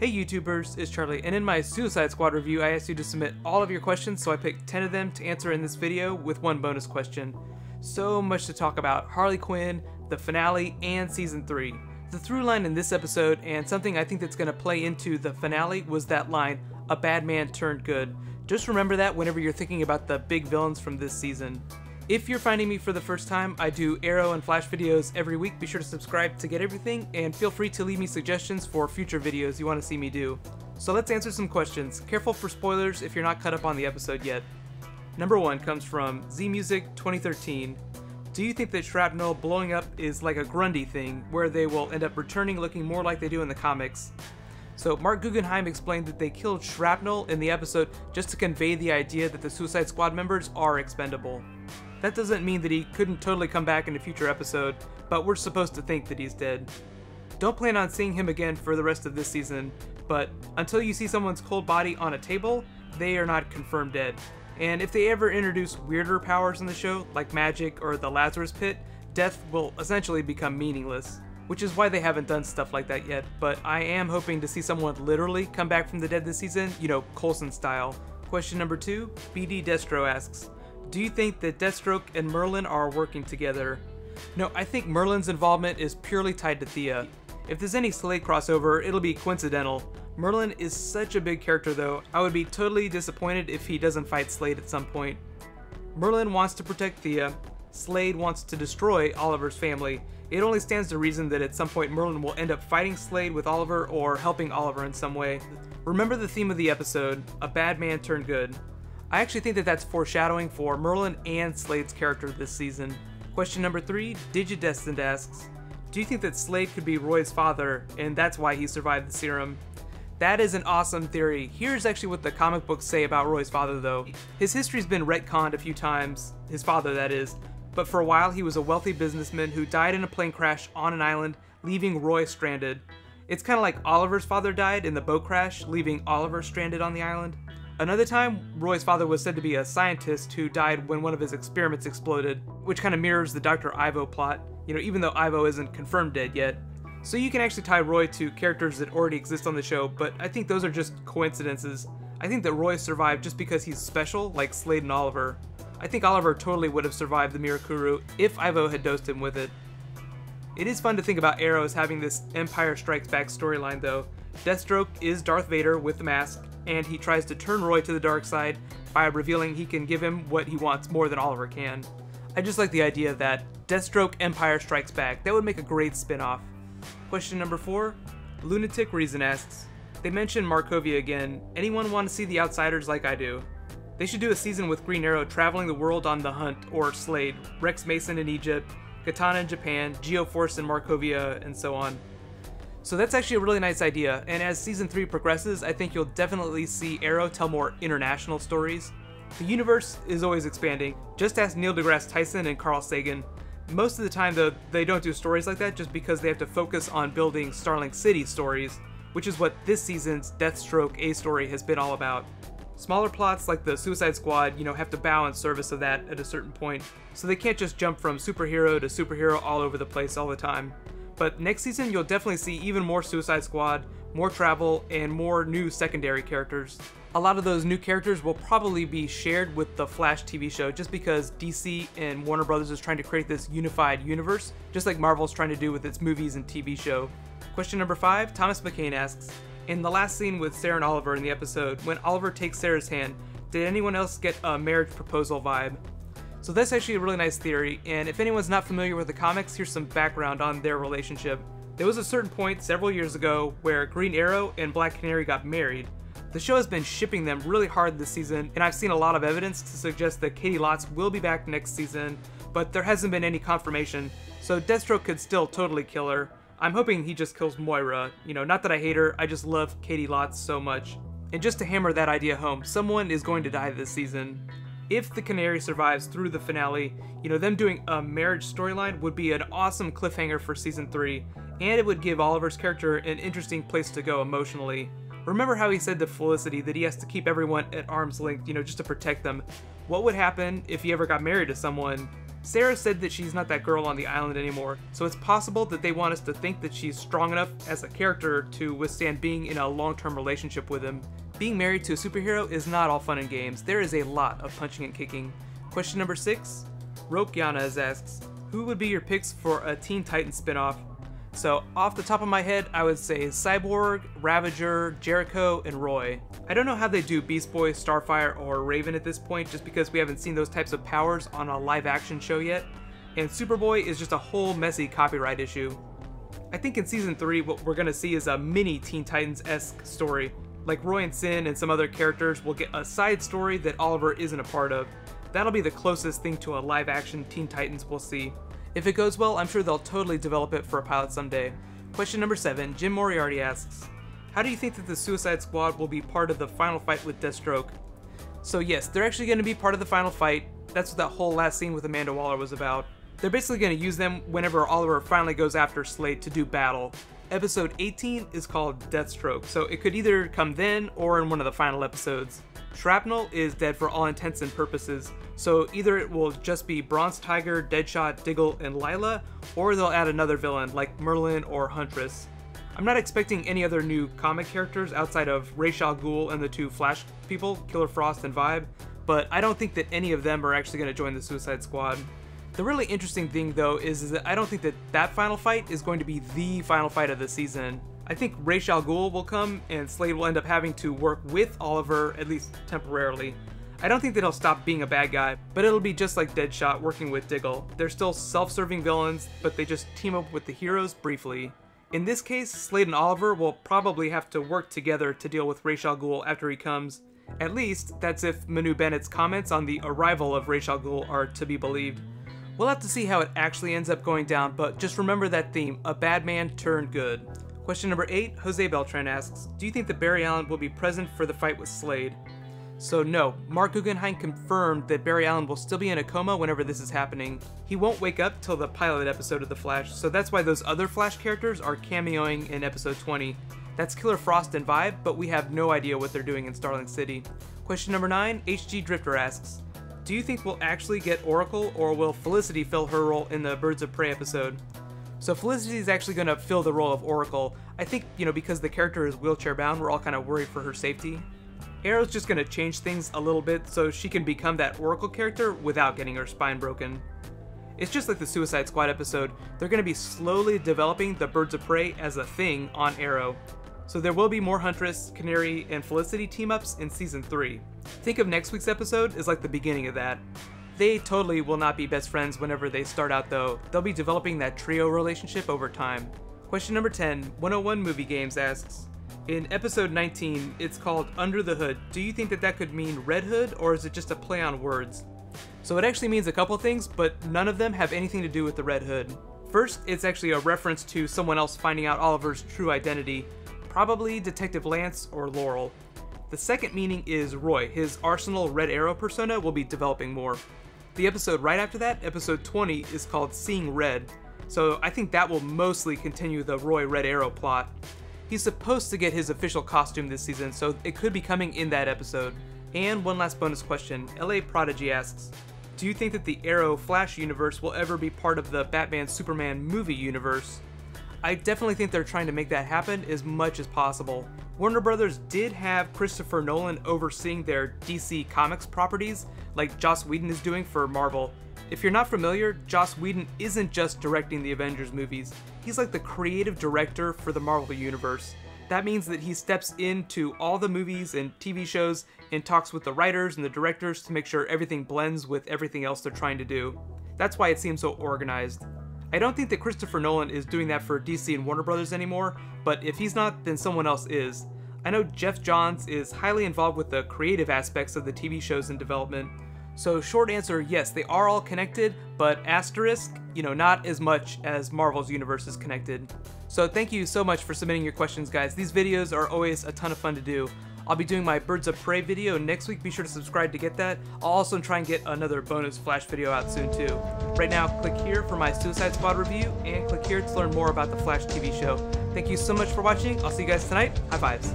Hey YouTubers, it's Charlie, and in my Suicide Squad review I asked you to submit all of your questions, so I picked 10 of them to answer in this video with one bonus question. So much to talk about: Harley Quinn, the finale, and season 3. The through line in this episode, and something I think that's going to play into the finale, was that line, "A bad man turned good." Just remember that whenever you're thinking about the big villains from this season. If you're finding me for the first time, I do Arrow and Flash videos every week. Be sure to subscribe to get everything, and feel free to leave me suggestions for future videos you want to see me do. So let's answer some questions. Careful for spoilers if you're not caught up on the episode yet. Number 1 comes from ZMusic2013. Do you think that Shrapnel blowing up is like a Grundy thing, where they will end up returning looking more like they do in the comics? So Mark Guggenheim explained that they killed Shrapnel in the episode just to convey the idea that the Suicide Squad members are expendable. That doesn't mean that he couldn't totally come back in a future episode, but we're supposed to think that he's dead. Don't plan on seeing him again for the rest of this season, but until you see someone's cold body on a table, they are not confirmed dead. And if they ever introduce weirder powers in the show, like magic or the Lazarus Pit, death will essentially become meaningless, which is why they haven't done stuff like that yet. But I am hoping to see someone literally come back from the dead this season, you know, Coulson style. Question number 2, BD Destro asks, do you think that Deathstroke and Merlin are working together? No, I think Merlin's involvement is purely tied to Thea. If there's any Slade crossover, it'll be coincidental. Merlin is such a big character though, I would be totally disappointed if he doesn't fight Slade at some point. Merlin wants to protect Thea, Slade wants to destroy Oliver's family. It only stands to reason that at some point Merlin will end up fighting Slade with Oliver or helping Oliver in some way. Remember the theme of the episode, a bad man turned good. I actually think that that's foreshadowing for Merlin and Slade's character this season. Question number 3, Digidestined asks, do you think that Slade could be Roy's father, and that's why he survived the serum? That is an awesome theory. Here's actually what the comic books say about Roy's father though. His history's been retconned a few times, his father that is, but for a while he was a wealthy businessman who died in a plane crash on an island, leaving Roy stranded. It's kinda like Oliver's father died in the boat crash, leaving Oliver stranded on the island. Another time, Roy's father was said to be a scientist who died when one of his experiments exploded, which kind of mirrors the Dr. Ivo plot, you know, even though Ivo isn't confirmed dead yet. So you can actually tie Roy to characters that already exist on the show, but I think those are just coincidences. I think that Roy survived just because he's special, like Slade and Oliver. I think Oliver totally would have survived the Mirakuru if Ivo had dosed him with it. It is fun to think about Arrow as having this Empire Strikes Back storyline though. Deathstroke is Darth Vader with the mask, and he tries to turn Roy to the dark side by revealing he can give him what he wants more than Oliver can. I just like the idea of that. Deathstroke Empire Strikes Back. That would make a great spin-off. Question number 4, Lunatic Reason asks, they mentioned Markovia again. Anyone want to see The Outsiders like I do? They should do a season with Green Arrow traveling the world on the hunt, or Slade, Rex Mason in Egypt, Katana in Japan, Geo-Force in Markovia, and so on. So that's actually a really nice idea, and as season 3 progresses, I think you'll definitely see Arrow tell more international stories. The universe is always expanding. Just ask Neil deGrasse Tyson and Carl Sagan. Most of the time though, they don't do stories like that just because they have to focus on building Starling City stories, which is what this season's Deathstroke A story has been all about. Smaller plots like the Suicide Squad, you know, have to bow in service of that at a certain point, so they can't just jump from superhero to superhero all over the place all the time. But next season you'll definitely see even more Suicide Squad, more travel, and more new secondary characters. A lot of those new characters will probably be shared with the Flash TV show just because DC and Warner Brothers is trying to create this unified universe, just like Marvel's trying to do with its movies and TV show. Question number 5, Thomas McCain asks, in the last scene with Sarah and Oliver in the episode, when Oliver takes Sarah's hand, did anyone else get a marriage proposal vibe? So that's actually a really nice theory, and if anyone's not familiar with the comics, here's some background on their relationship. There was a certain point several years ago where Green Arrow and Black Canary got married. The show has been shipping them really hard this season, and I've seen a lot of evidence to suggest that Caity Lotz will be back next season, but there hasn't been any confirmation, so Deathstroke could still totally kill her. I'm hoping he just kills Moira. You know, not that I hate her, I just love Caity Lotz so much. And just to hammer that idea home, someone is going to die this season. If the Canary survives through the finale, you know, them doing a marriage storyline would be an awesome cliffhanger for season 3, and it would give Oliver's character an interesting place to go emotionally. Remember how he said to Felicity that he has to keep everyone at arm's length, you know, just to protect them. What would happen if he ever got married to someone? Sarah said that she's not that girl on the island anymore, so it's possible that they want us to think that she's strong enough as a character to withstand being in a long-term relationship with him. Being married to a superhero is not all fun and games. There is a lot of punching and kicking. Question number 6. Rokianas asks, who would be your picks for a Teen Titans spinoff? So off the top of my head, I would say Cyborg, Ravager, Jericho, and Roy. I don't know how they do Beast Boy, Starfire, or Raven at this point just because we haven't seen those types of powers on a live action show yet, and Superboy is just a whole messy copyright issue. I think in season 3 what we're going to see is a mini Teen Titans-esque story. Like Roy and Sin and some other characters will get a side story that Oliver isn't a part of. That'll be the closest thing to a live action Teen Titans we'll see. If it goes well, I'm sure they'll totally develop it for a pilot someday. Question number 7, Jim Moriarty asks, how do you think that the Suicide Squad will be part of the final fight with Deathstroke? So yes, they're actually going to be part of the final fight. That's what that whole last scene with Amanda Waller was about. They're basically going to use them whenever Oliver finally goes after Slade to do battle. Episode 18 is called Deathstroke, so it could either come then or in one of the final episodes. Shrapnel is dead for all intents and purposes, so either it will just be Bronze Tiger, Deadshot, Diggle, and Lila, or they'll add another villain like Merlin or Huntress. I'm not expecting any other new comic characters outside of Ra's al Ghul and the 2 Flash people, Killer Frost and Vibe, but I don't think that any of them are actually going to join the Suicide Squad. The really interesting thing though is that I don't think that that final fight is going to be the final fight of the season. I think Ra's al Ghul will come and Slade will end up having to work with Oliver, at least temporarily. I don't think that he'll stop being a bad guy, but it'll be just like Deadshot working with Diggle. They're still self-serving villains, but they just team up with the heroes briefly. In this case, Slade and Oliver will probably have to work together to deal with Ra's al Ghul after he comes. At least, that's if Manu Bennett's comments on the arrival of Ra's al Ghul are to be believed. We'll have to see how it actually ends up going down, but just remember that theme, a bad man turned good. Question number 8, Jose Beltran asks, do you think that Barry Allen will be present for the fight with Slade? So no, Mark Guggenheim confirmed that Barry Allen will still be in a coma whenever this is happening. He won't wake up till the pilot episode of The Flash, so that's why those other Flash characters are cameoing in episode 20. That's Killer Frost and Vibe, but we have no idea what they're doing in Starling City. Question number 9, HG Drifter asks, do you think we'll actually get Oracle, or will Felicity fill her role in the Birds of Prey episode? So Felicity is actually going to fill the role of Oracle. I think, because the character is wheelchair bound, we're all kind of worried for her safety. Arrow's just going to change things a little bit so she can become that Oracle character without getting her spine broken. It's just like the Suicide Squad episode, they're going to be slowly developing the Birds of Prey as a thing on Arrow. So there will be more Huntress, Canary, and Felicity team-ups in season 3. Think of next week's episode as like the beginning of that. They totally will not be best friends whenever they start out though. They'll be developing that trio relationship over time. Question number 10, 101 Movie Games asks, in episode 19, it's called Under the Hood. Do you think that that could mean Red Hood, or is it just a play on words? So it actually means a couple things, but none of them have anything to do with the Red Hood. First, it's actually a reference to someone else finding out Oliver's true identity, probably Detective Lance or Laurel. The second meaning is Roy. His Arsenal Red Arrow persona will be developing more. The episode right after that, episode 20, is called Seeing Red, so I think that will mostly continue the Roy Red Arrow plot. He's supposed to get his official costume this season, so it could be coming in that episode. And one last bonus question, LA Prodigy asks, do you think that the Arrow Flash universe will ever be part of the Batman Superman movie universe? I definitely think they're trying to make that happen as much as possible. Warner Brothers did have Christopher Nolan overseeing their DC Comics properties, like Joss Whedon is doing for Marvel. If you're not familiar, Joss Whedon isn't just directing the Avengers movies, he's like the creative director for the Marvel Universe. That means that he steps into all the movies and TV shows and talks with the writers and the directors to make sure everything blends with everything else they're trying to do. That's why it seems so organized. I don't think that Christopher Nolan is doing that for DC and Warner Brothers anymore, but if he's not, then someone else is. I know Jeff Johns is highly involved with the creative aspects of the TV shows in development. So short answer, yes, they are all connected, but asterisk, not as much as Marvel's universe is connected. So thank you so much for submitting your questions, guys. These videos are always a ton of fun to do. I'll be doing my Birds of Prey video next week. Be sure to subscribe to get that. I'll also try and get another bonus Flash video out soon too. Right now, click here for my Suicide Squad review and click here to learn more about the Flash TV show. Thank you so much for watching. I'll see you guys tonight. High fives.